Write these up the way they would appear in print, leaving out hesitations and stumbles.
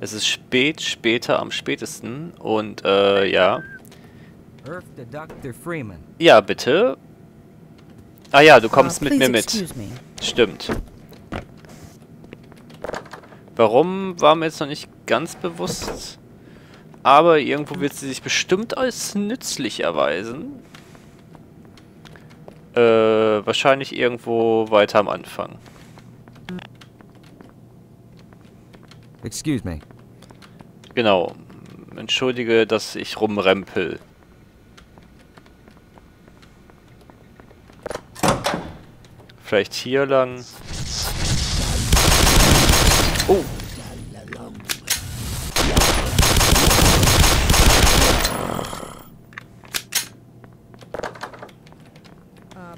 Es ist spät, später am spätesten und ja. Ja, bitte. Ah ja, du kommst mit mir mit. Stimmt. Warum war mir jetzt noch nicht ganz bewusst, aber irgendwo wird sie sich bestimmt als nützlich erweisen. Wahrscheinlich irgendwo weiter am Anfang. Excuse me. Genau. Entschuldige, dass ich rumrempel. Vielleicht hier lang. Oh.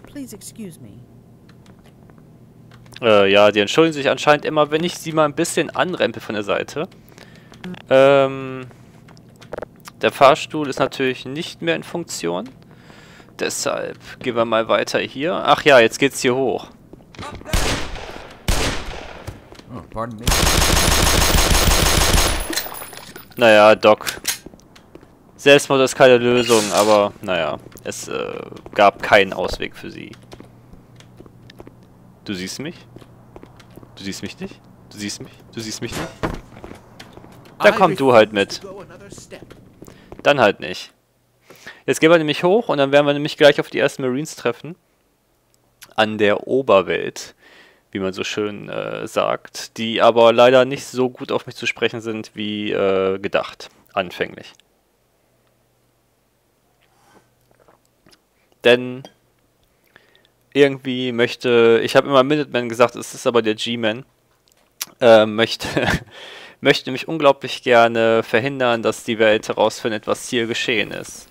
Please excuse me. Ja, die entschuldigen sich anscheinend immer, wenn ich sie mal ein bisschen anrempe von der Seite. Der Fahrstuhl ist natürlich nicht mehr in Funktion. Deshalb gehen wir mal weiter hier. Ach ja, jetzt geht's hier hoch. Oh, pardon me. Naja, Doc. Selbstmord ist keine Lösung, aber naja, es gab keinen Ausweg für sie. Du siehst mich? Du siehst mich nicht? Du siehst mich? Du siehst mich nicht? Dann komm du halt mit. Dann halt nicht. Jetzt gehen wir nämlich hoch und dann werden wir nämlich gleich auf die ersten Marines treffen. An der Oberwelt, wie man so schön sagt, die aber leider nicht so gut auf mich zu sprechen sind, wie gedacht, anfänglich. Denn irgendwie möchte, ich habe immer Minuteman gesagt, es ist aber der G-Man, möchte mich unglaublich gerne verhindern, dass die Welt herausfindet, was hier geschehen ist.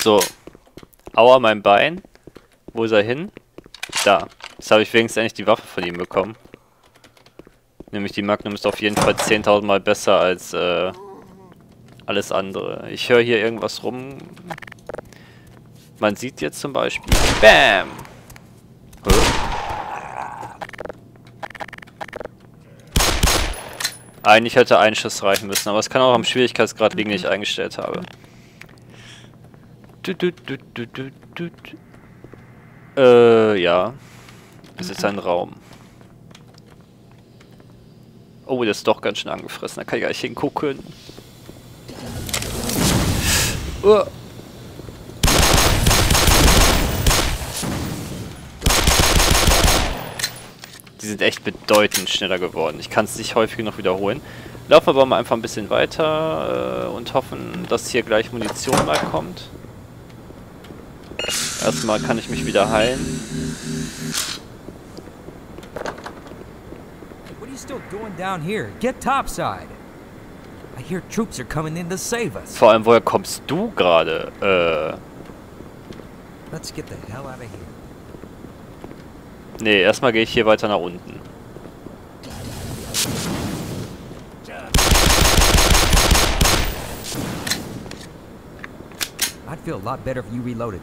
So, aua, mein Bein. Wo ist er hin? Da. Jetzt habe ich wenigstens endlich die Waffe von ihm bekommen. Nämlich die Magnum ist auf jeden Fall 10.000 Mal besser als alles andere. Ich höre hier irgendwas rum. Man sieht jetzt zum Beispiel... Bam! Eigentlich hätte ein Schuss reichen müssen, aber es kann auch am Schwierigkeitsgrad liegen, den ich eingestellt habe. Ja. Das ist ein Raum. Oh, der ist doch ganz schön angefressen. Da kann ich gar nicht hingucken. Die sind echt bedeutend schneller geworden. Ich kann es nicht häufig genug wiederholen. Laufen wir aber mal einfach ein bisschen weiter und hoffen, dass hier gleich Munition mal kommt. Erstmal kann ich mich wieder heilen. What are you still doing down here? Get topside. I hear troops are coming in to save us. Vor allem, woher kommst du gerade? Let's get the hell out of here. Nee, erstmal gehe ich hier weiter nach unten. I'd feel a lot better if you reloaded.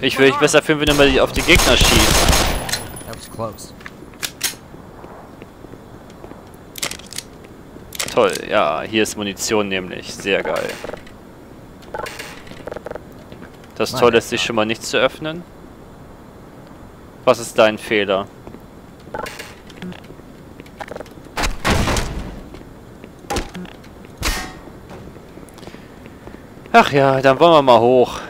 Ich würde mich besser fühlen, wenn du mal auf die Gegner schießt. Toll, ja, hier ist Munition nämlich. Sehr geil. Das Tor lässt sich schon mal nicht zu öffnen. Was ist dein Fehler? Ach ja, dann wollen wir mal hoch.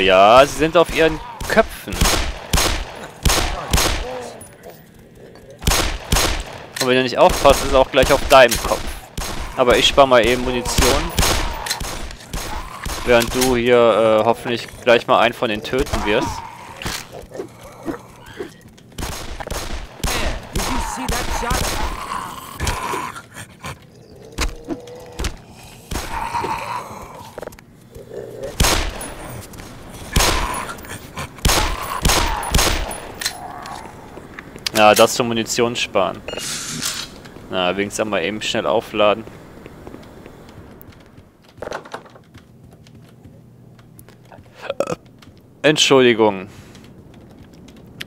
Ja, sie sind auf ihren Köpfen. Und wenn du nicht aufpasst, ist es auch gleich auf deinem Kopf. Aber ich spare mal eben Munition. Während du hier hoffentlich gleich mal einen von den töten wirst. Na, das zur Munition sparen. Na, wenigstens einmal eben schnell aufladen. Entschuldigung.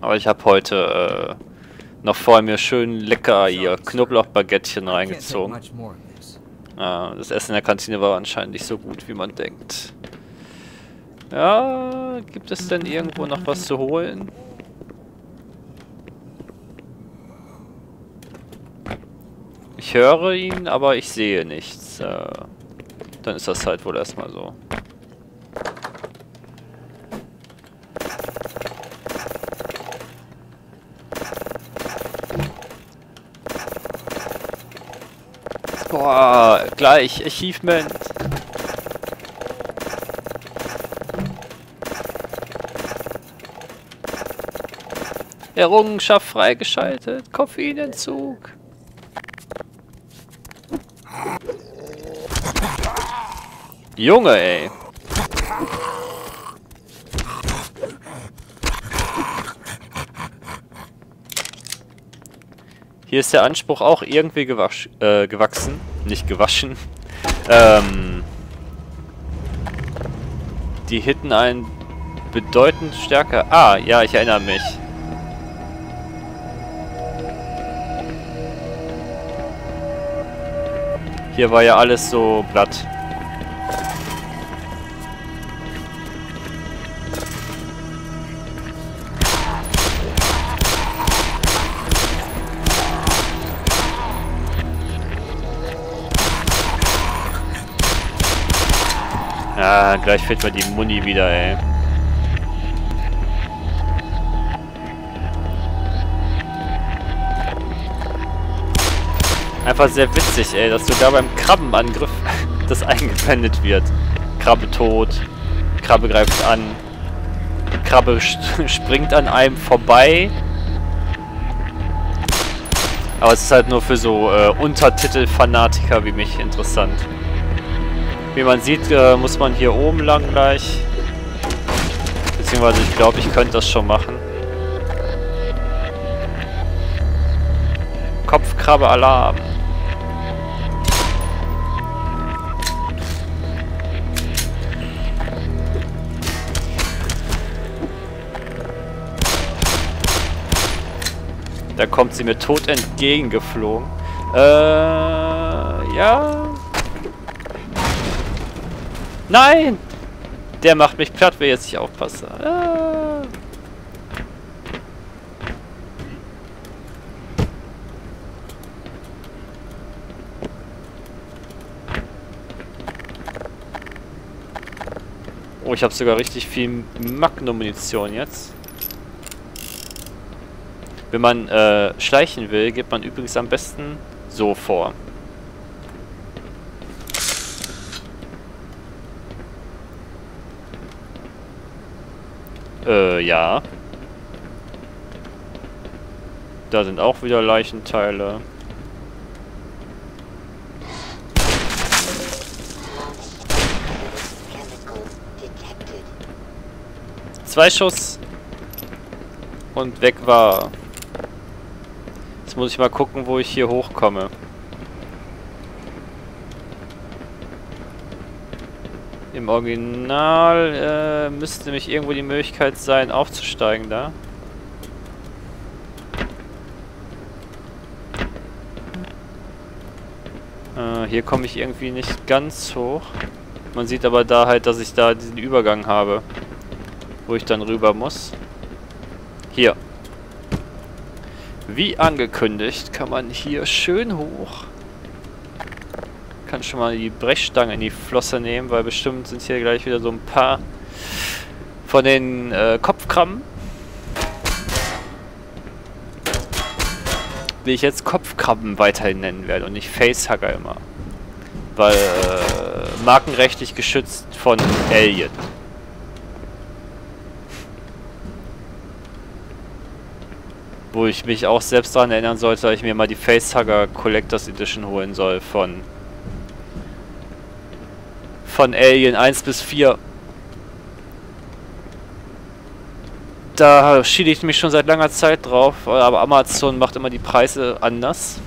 Aber ich habe heute noch vor mir schön lecker hier Knoblauchbaguettchen reingezogen. Das Essen in der Kantine war anscheinend nicht so gut, wie man denkt. Ja, gibt es denn irgendwo noch was zu holen? Ich höre ihn, aber ich sehe nichts. Dann ist das halt wohl erstmal so. Boah, gleich Achievement. Errungenschaft freigeschaltet. Koffeinentzug. Junge, ey. Hier ist der Anspruch auch irgendwie gewachsen. Nicht gewaschen. Die hitten einen bedeutend stärker. Ah, ja, ich erinnere mich. Hier war ja alles so glatt. Ah, gleich fehlt mir die Muni wieder, ey. Einfach sehr witzig, ey, dass sogar beim Krabbenangriff das eingeblendet wird. Krabbe tot, Krabbe greift an, Krabbe springt an einem vorbei. Aber es ist halt nur für so Untertitel-Fanatiker wie mich interessant. Wie man sieht, muss man hier oben lang gleich. Beziehungsweise, ich glaube, ich könnte das schon machen. Kopfkrabbe-Alarm. Da kommt sie mir tot entgegengeflogen. Ja. Nein! Der macht mich platt, wenn ich jetzt nicht aufpasse. Ah. Oh, ich habe sogar richtig viel Magnum-Munition jetzt. Wenn man schleichen will, geht man übrigens am besten so vor. Ja. Da sind auch wieder Leichenteile. Zwei Schuss. Und weg war. Jetzt muss ich mal gucken, wo ich hier hochkomme. Im Original müsste nämlich irgendwo die Möglichkeit sein, aufzusteigen da. Hier komme ich irgendwie nicht ganz hoch. Man sieht aber da halt, dass ich da diesen Übergang habe, wo ich dann rüber muss. Hier. Wie angekündigt, kann man hier schön hoch. Ich kann schon mal die Brechstange in die Flosse nehmen, weil bestimmt sind hier gleich wieder so ein paar von den Kopfkrabben. Die ich jetzt Kopfkrabben weiterhin nennen werde und nicht Facehugger immer. Weil markenrechtlich geschützt von Alien. Wo ich mich auch selbst daran erinnern sollte, dass ich mir mal die Facehugger Collectors Edition holen soll von Alien 1 bis 4. Da schiede ich mich schon seit langer Zeit drauf, aber Amazon macht immer die Preise anders.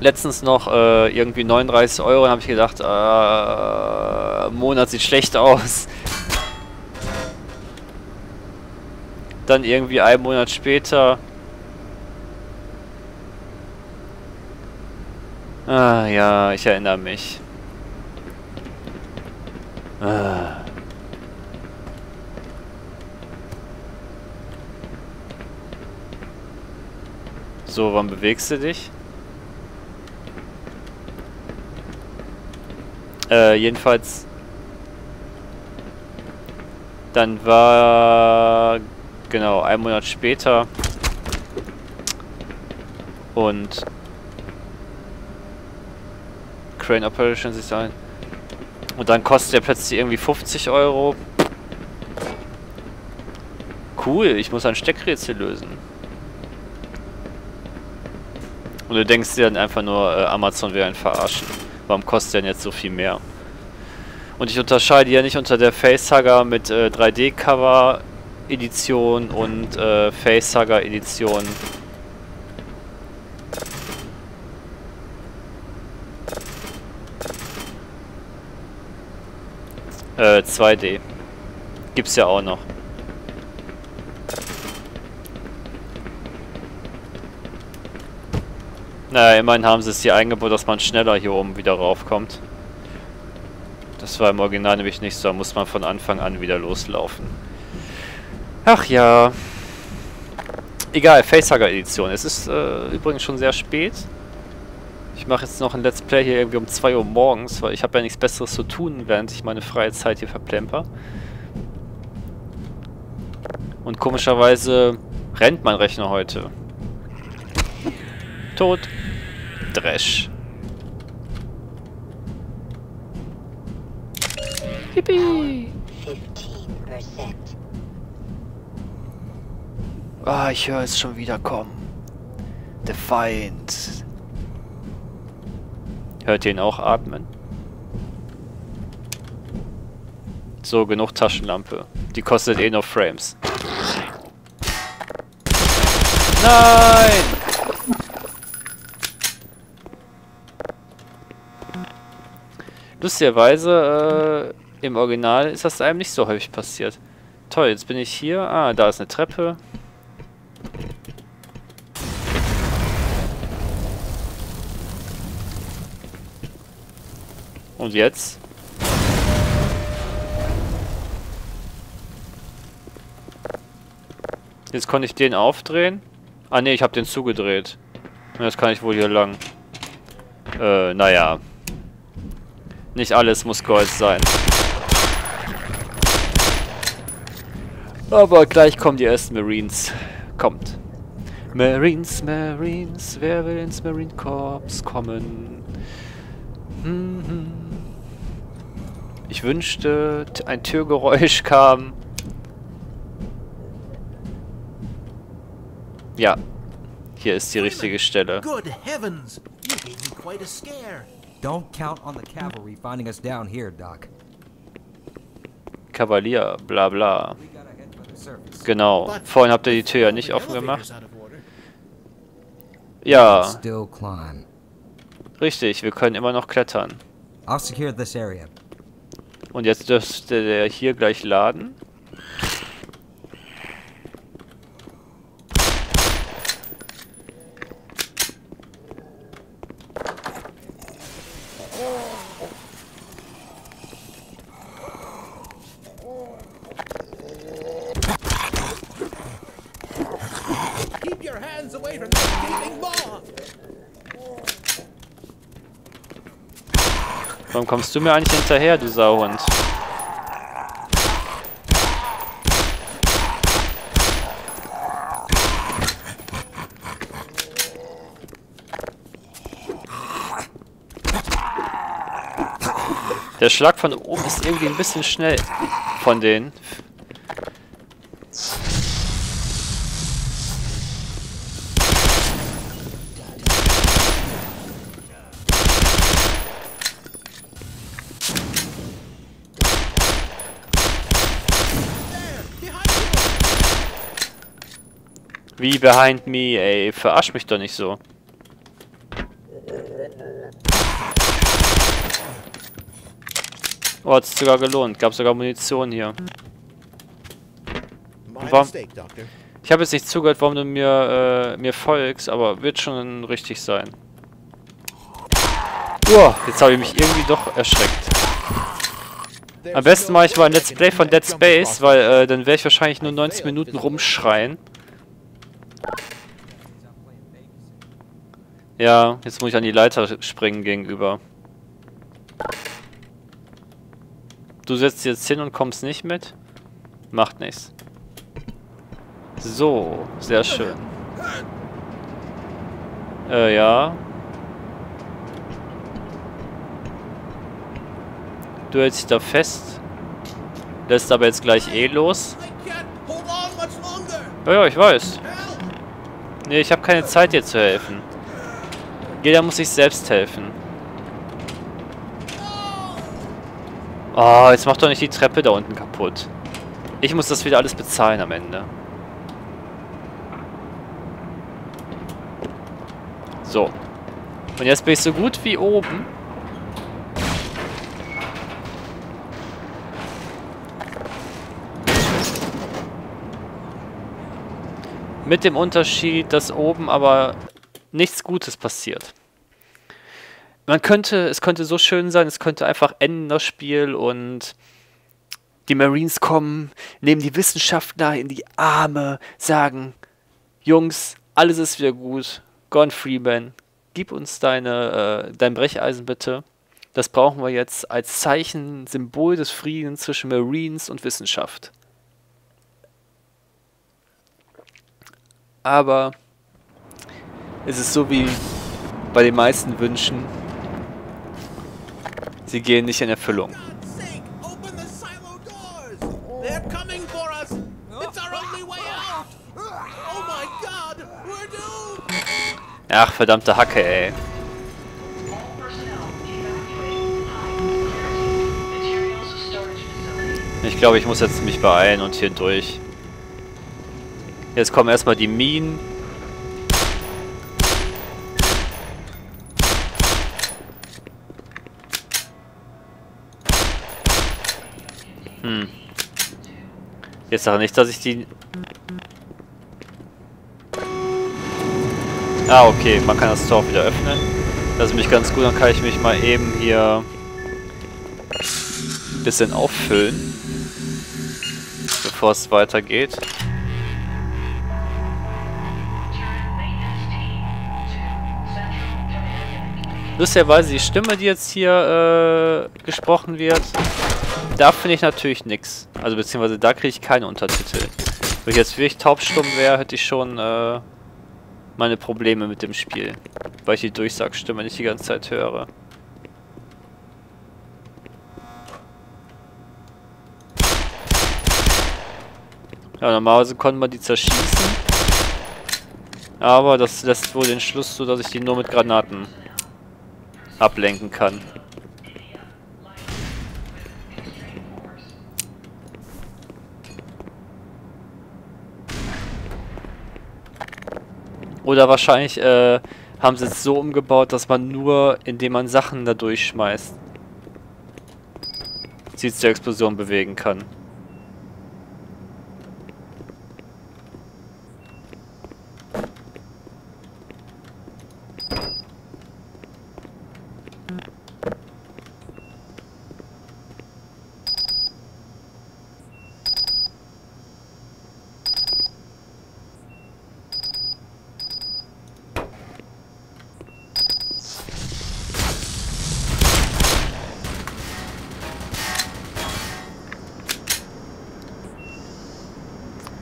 Letztens noch irgendwie 39 €, und habe ich gedacht, Monat sieht schlecht aus. Dann irgendwie einen Monat später. Ah ja, ich erinnere mich. Ah. So, wann bewegst du dich? Jedenfalls. Dann war... Genau, einen Monat später. Und... Crane Operation sich ein. Und dann kostet der plötzlich irgendwie 50 €. Cool, ich muss ein Steckrätsel lösen. Und du denkst dir dann einfach nur, Amazon will einen verarschen. Warum kostet denn jetzt so viel mehr? Und ich unterscheide ja nicht unter der Facehugger mit 3D-Cover Edition und Facehugger Edition. Äh, 2D. Gibt's ja auch noch. Naja, immerhin haben sie es hier eingebaut, dass man schneller hier oben wieder raufkommt. Das war im Original nämlich nicht so, da muss man von Anfang an wieder loslaufen. Ach ja. Egal, Facehugger Edition. Es ist übrigens schon sehr spät. Ich mache jetzt noch ein Let's Play hier irgendwie um 2 Uhr morgens, weil ich habe ja nichts Besseres zu tun, während ich meine freie Zeit hier verplemper. Und komischerweise rennt mein Rechner heute. Tot. Dresch. Yippie. Ah, ich höre es schon wieder kommen. Der Feind. Hört ihr ihn auch atmen? So, genug Taschenlampe. Die kostet eh nur Frames. Nein! Lustigerweise, im Original ist das einem nicht so häufig passiert. Toll, jetzt bin ich hier. Ah, da ist eine Treppe. Und jetzt? Jetzt konnte ich den aufdrehen. Ah ne, ich habe den zugedreht. Jetzt kann ich wohl hier lang. Naja. Nicht alles muss Gold sein. Aber gleich kommen die ersten Marines. Kommt. Marines, Marines, wer will ins Marine Corps kommen? Ich wünschte, ein Türgeräusch kam. Ja, hier ist die richtige Stelle. Good heavens, you gave me quite a scare. Don't count on the cavalry finding us down here, Doc. Kavalier, bla bla. Genau, vorhin habt ihr die Tür ja nicht offen gemacht. Ja. Richtig, wir können immer noch klettern. Und jetzt dürfte der hier gleich laden. Warum kommst du mir eigentlich hinterher, du Sauhund? Der Schlag von oben ist irgendwie ein bisschen schnell von denen. Wie behind me, ey, verarsch mich doch nicht so. Oh, hat's sogar gelohnt. Gab sogar Munition hier. Warum? Ich habe jetzt nicht zugehört, warum du mir folgst, aber wird schon richtig sein. Oh, jetzt habe ich mich irgendwie doch erschreckt. Am besten mache ich mal ein Let's Play von Dead Space, weil dann werde ich wahrscheinlich nur 90 Minuten rumschreien. Ja, jetzt muss ich an die Leiter springen gegenüber. Du setzt jetzt hin und kommst nicht mit? Macht nichts. So, sehr schön. Ja. Du hältst dich da fest. Lässt aber jetzt gleich eh los. Ja, ich weiß. Nee, ich habe keine Zeit, dir zu helfen. Jeder muss sich selbst helfen. Oh, jetzt mach doch nicht die Treppe da unten kaputt. Ich muss das wieder alles bezahlen am Ende. So. Und jetzt bin ich so gut wie oben. Mit dem Unterschied, dass oben aber nichts Gutes passiert. Es könnte so schön sein, es könnte einfach enden das Spiel und die Marines kommen, nehmen die Wissenschaftler in die Arme, sagen, Jungs, alles ist wieder gut, Gordon Freeman, gib uns dein Brecheisen bitte. Das brauchen wir jetzt als Zeichen, Symbol des Friedens zwischen Marines und Wissenschaft. Aber es ist so wie bei den meisten Wünschen, sie gehen nicht in Erfüllung. Ach, verdammte Hacke, ey. Ich glaube, ich muss jetzt mich beeilen und hier durch. Jetzt kommen erstmal die Minen. Jetzt sage nicht, dass ich die... Ah, okay, man kann das Tor wieder öffnen. Das ist mich ganz gut, dann kann ich mich mal eben hier ein bisschen auffüllen, bevor es weitergeht. Lustigerweise, die Stimme, die jetzt hier gesprochen wird, da finde ich natürlich nichts. Also beziehungsweise da kriege ich keine Untertitel. Wenn ich jetzt wirklich taubstumm wäre, hätte ich schon meine Probleme mit dem Spiel. Weil ich die Durchsagstimme nicht die ganze Zeit höre. Ja, normalerweise konnte man die zerschießen. Aber das lässt wohl den Schluss so, dass ich die nur mit Granaten ablenken kann. Oder wahrscheinlich haben sie es so umgebaut, dass man nur, indem man Sachen da durchschmeißt, sie zur Explosion bewegen kann.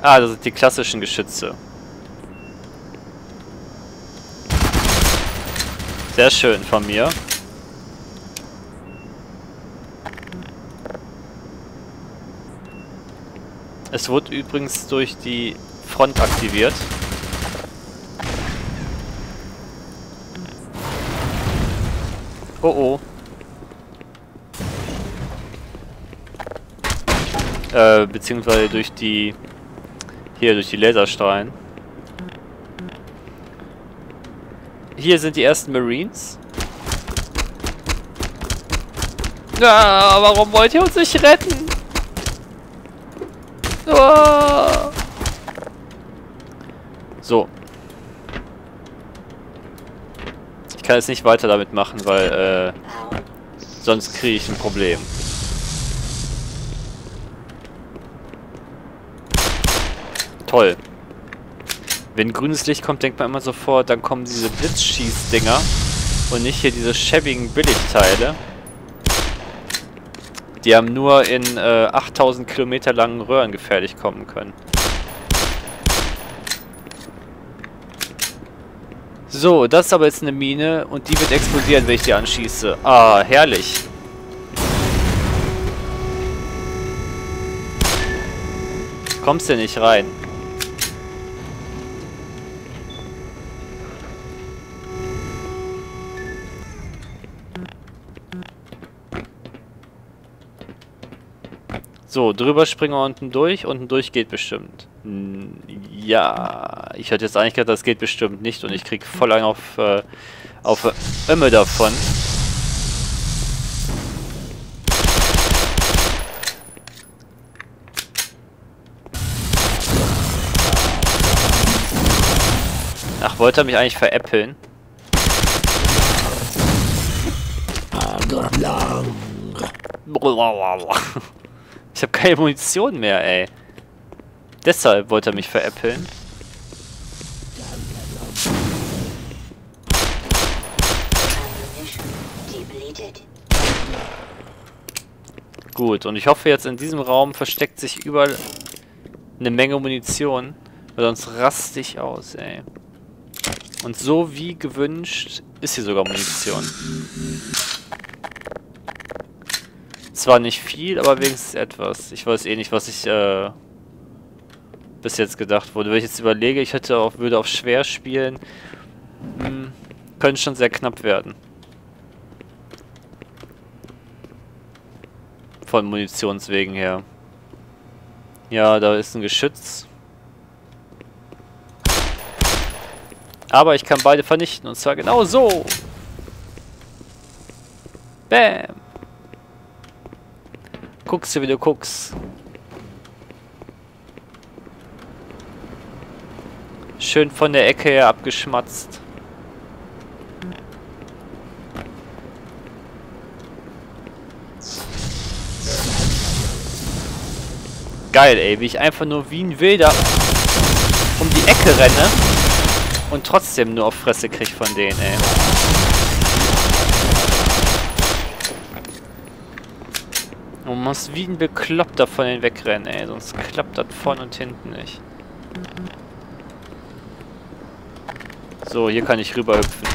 Ah, das sind die klassischen Geschütze. Sehr schön von mir. Es wurde übrigens durch die Front aktiviert. Oh oh. Beziehungsweise durch die... Hier, durch die Laserstrahlen. Hier sind die ersten Marines. Na, warum wollt ihr uns nicht retten? Oh. So. Ich kann jetzt nicht weiter damit machen, weil sonst kriege ich ein Problem. Toll. Wenn grünes Licht kommt, denkt man immer sofort, dann kommen diese Blitzschießdinger und nicht hier diese schäbigen Billigteile. Die haben nur in 8000 Kilometer langen Röhren gefährlich kommen können. So, das ist aber jetzt eine Mine und die wird explodieren, wenn ich die anschieße. Ah, herrlich. Kommst du nicht rein? So, drüber springen wir unten durch. Unten durch geht bestimmt. Ja, ich hatte jetzt eigentlich gedacht, das geht bestimmt nicht. Und ich krieg voll einen auf Ömme davon. Ach, wollte er mich eigentlich veräppeln? Ich habe keine Munition mehr, ey. Deshalb wollte er mich veräppeln. Gut, und ich hoffe jetzt in diesem Raum versteckt sich überall eine Menge Munition. Weil sonst raste ich aus, ey. Und so wie gewünscht ist hier sogar Munition. Zwar nicht viel, aber wenigstens etwas. Ich weiß eh nicht, was ich bis jetzt gedacht wurde. Wenn ich jetzt überlege, ich hätte auch, würde auf schwer spielen, könnte schon sehr knapp werden. Von Munitionswegen her. Ja, da ist ein Geschütz. Aber ich kann beide vernichten und zwar genau so. Bam. Guckst du, wie du guckst. Schön von der Ecke her abgeschmatzt. Geil, ey, wie ich einfach nur wie ein Wilder um die Ecke renne und trotzdem nur auf Fresse krieg von denen, ey. Man muss wie ein Bekloppter von denen wegrennen, ey. Sonst klappt das vorne und hinten nicht. So, hier kann ich rüberhüpfen.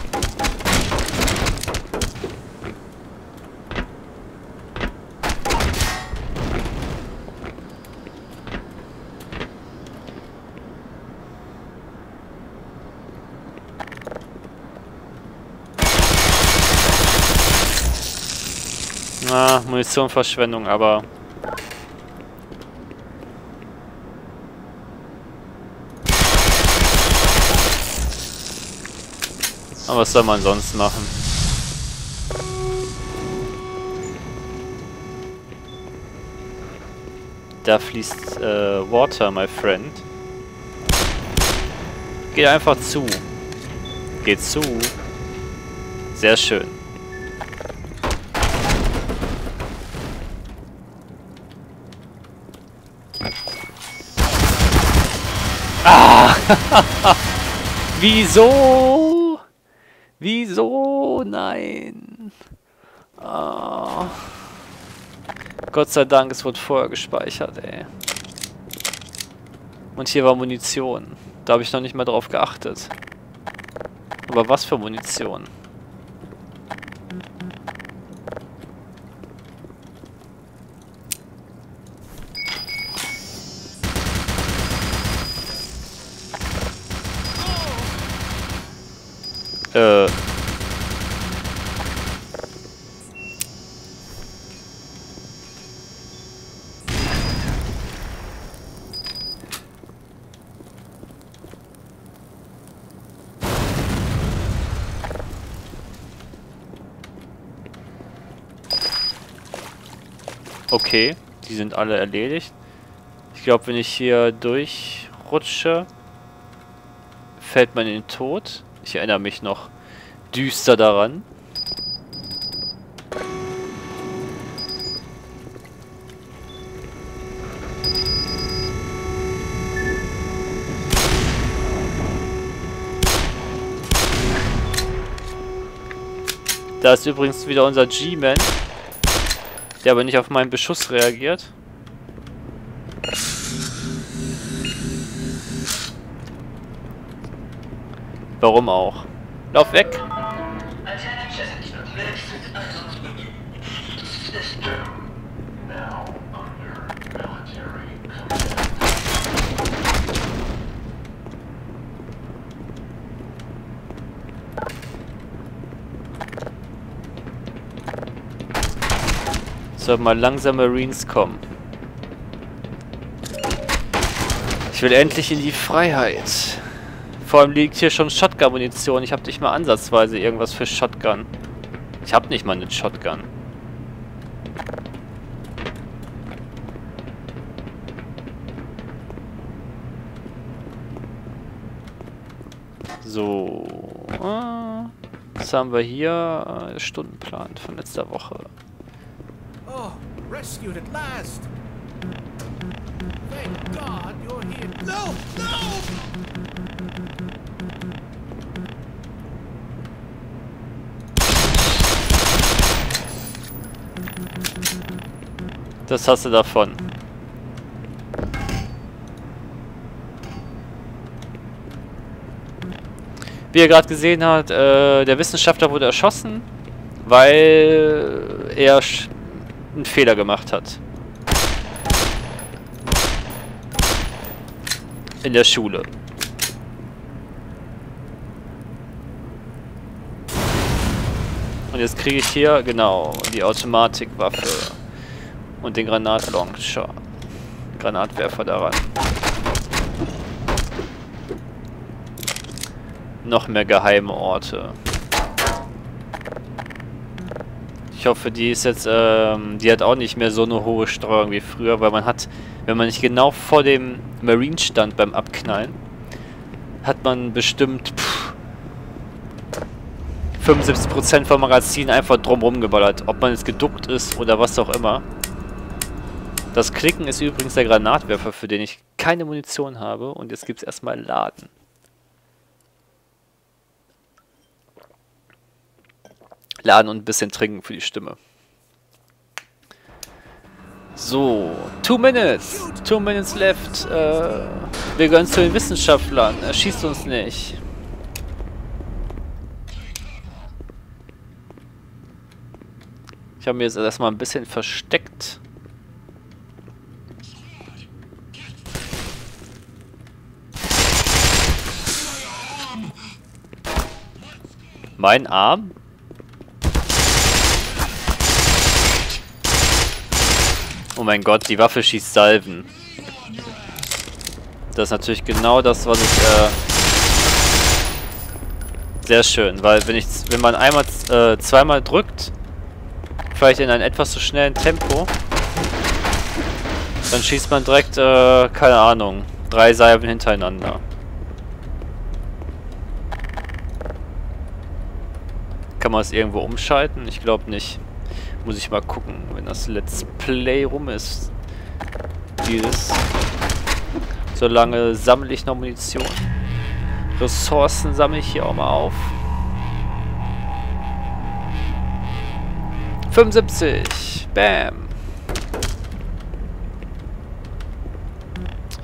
Na, Munitionverschwendung, aber... Aber was soll man sonst machen? Da fließt Water, my friend. Geht einfach zu. Geht zu. Sehr schön. Ah! Wieso? Wieso? Nein. Ah. Gott sei Dank, es wurde vorher gespeichert, ey. Und hier war Munition. Da habe ich noch nicht mal drauf geachtet. Aber was für Munition? Okay, die sind alle erledigt. Ich glaube, wenn ich hier durchrutsche, fällt man in den Tod. Ich erinnere mich noch düster daran. Da ist übrigens wieder unser G-Man, der aber nicht auf meinen Beschuss reagiert. Warum auch? Lauf weg! Mal langsam Marines kommen. Ich will endlich in die Freiheit. Vor allem liegt hier schon Shotgun-Munition. Ich habe nicht mal ansatzweise irgendwas für Shotgun. Ich habe nicht mal eine Shotgun. So. Was haben wir hier? Stundenplan von letzter Woche. Rescued at last. Thank God you're here. No, no. Das hast du davon. Wie ihr gerade gesehen habt, der Wissenschaftler wurde erschossen, weil er einen Fehler gemacht hat. In der Schule. Und jetzt kriege ich hier, genau, die Automatikwaffe und den Granatlauncher. Granatwerfer daran. Noch mehr geheime Orte. Ich hoffe, die ist jetzt, die hat auch nicht mehr so eine hohe Streuung wie früher, weil man hat, wenn man nicht genau vor dem Marine stand beim Abknallen, hat man bestimmt 75% vom Magazin einfach drumrum geballert, ob man jetzt geduckt ist oder was auch immer. Das Klicken ist übrigens der Granatwerfer, für den ich keine Munition habe, und jetzt gibt es erstmal Laden. Laden und ein bisschen trinken für die Stimme. So, 2 minutes. 2 minutes left. Wir gehören zu den Wissenschaftlern. Er schießt uns nicht. Ich habe mir jetzt erstmal ein bisschen versteckt. Mein Arm? Oh mein Gott, die Waffe schießt Salven. Das ist natürlich genau das, was ich... Sehr schön, weil wenn man einmal, zweimal drückt, vielleicht in einem etwas zu schnellen Tempo, dann schießt man direkt, keine Ahnung, 3 Salven hintereinander. Kann man es irgendwo umschalten? Ich glaube nicht. Muss ich mal gucken, wenn das Let's Play rum ist. Solange sammle ich noch Munition. Ressourcen sammle ich hier auch mal auf. 75. Bam.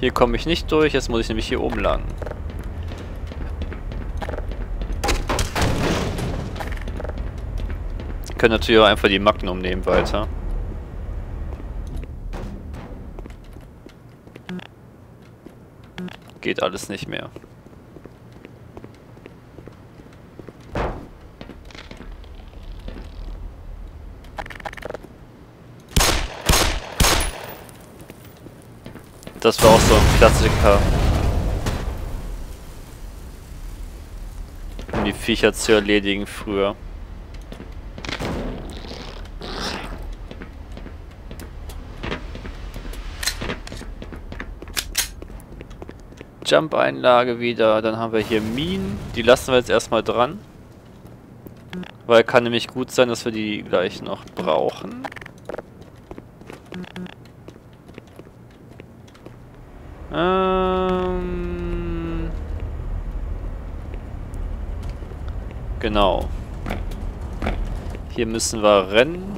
Hier komme ich nicht durch. Jetzt muss ich nämlich hier oben lang. Können natürlich auch einfach die Magnum nehmen weiter. Geht alles nicht mehr. Das war auch so ein Klassiker. Um die Viecher zu erledigen früher. Jump-Einlage wieder. Dann haben wir hier Minen. Die lassen wir jetzt erstmal dran. Weil kann nämlich gut sein, dass wir die gleich noch brauchen. Genau. Hier müssen wir rennen.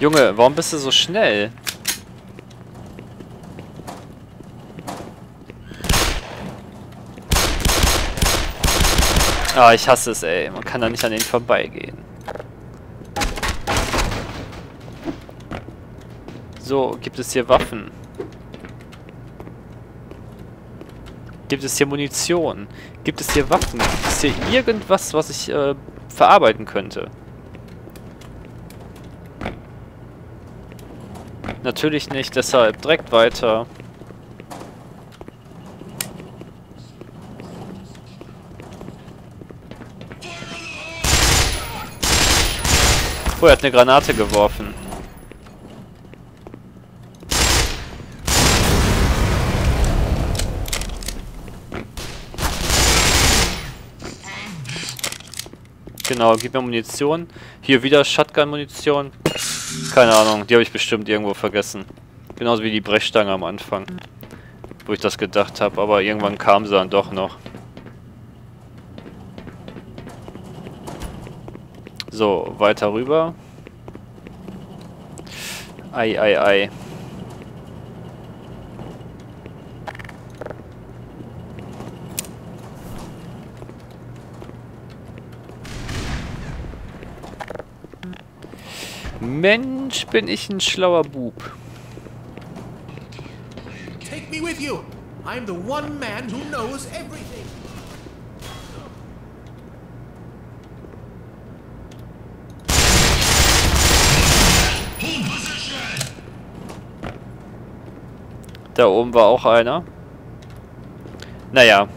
Junge, warum bist du so schnell? Ah, ich hasse es, ey. Man kann da nicht an denen vorbeigehen. So, gibt es hier Waffen? Gibt es hier Munition? Gibt es hier Waffen? Gibt es hier irgendwas, was ich verarbeiten könnte? Natürlich nicht, deshalb direkt weiter. Oh, er hat eine Granate geworfen. Genau, gib mir Munition. Hier wieder Shotgun-Munition. Keine Ahnung, die habe ich bestimmt irgendwo vergessen. Genauso wie die Brechstange am Anfang. Wo ich das gedacht habe, aber irgendwann kam sie dann doch noch. So, weiter rüber. Ei. Mensch, bin ich ein schlauer Bub. Take me with you. I'm the one man who knows everything. Da oben war auch einer. Naja.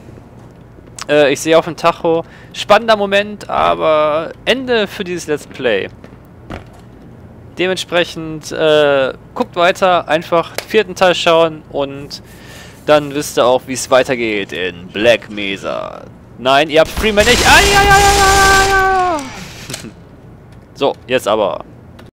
Ich sehe auf dem Tacho. Spannender Moment, aber Ende für dieses Let's Play. Dementsprechend guckt weiter, einfach den 4. Teil schauen und dann wisst ihr auch, wie es weitergeht in Black Mesa. Nein, ihr habt Freeman nicht. So, jetzt aber.